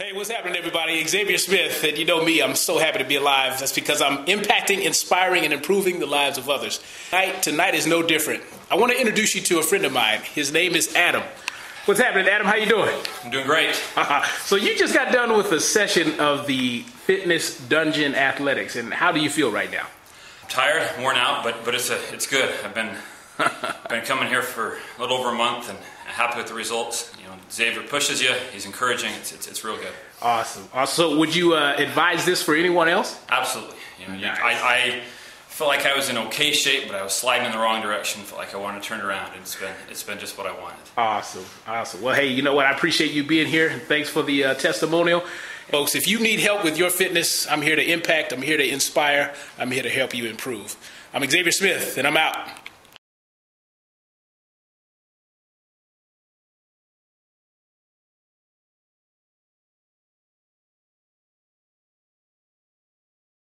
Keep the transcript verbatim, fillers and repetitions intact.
Hey, what's happening, everybody? Xavier Smith, and you know me, I'm so happy to be alive. That's because I'm impacting, inspiring, and improving the lives of others. Tonight, tonight is no different. I want to introduce you to a friend of mine. His name is Adam. What's happening, Adam? How you doing? I'm doing great. So you just got done with a session of the Fitness Dungeon Athletics, and how do you feel right now? I'm tired, worn out, but but it's a it's good. I've been been coming here for a little over a month, and happy with the results. You know, Xavier pushes you. He's encouraging. It's it's, it's real good. Awesome. Also, would you uh, advise this for anyone else? Absolutely. You know, nice. you, I, I felt like I was in okay shape, but I was sliding in the wrong direction. Felt like I wanted to turn around, and it's been it's been just what I wanted. Awesome. Awesome. Well, hey, you know what? I appreciate you being here, and thanks for the uh, testimonial, folks. If you need help with your fitness, I'm here to impact. I'm here to inspire. I'm here to help you improve. I'm Xavier Smith, and I'm out.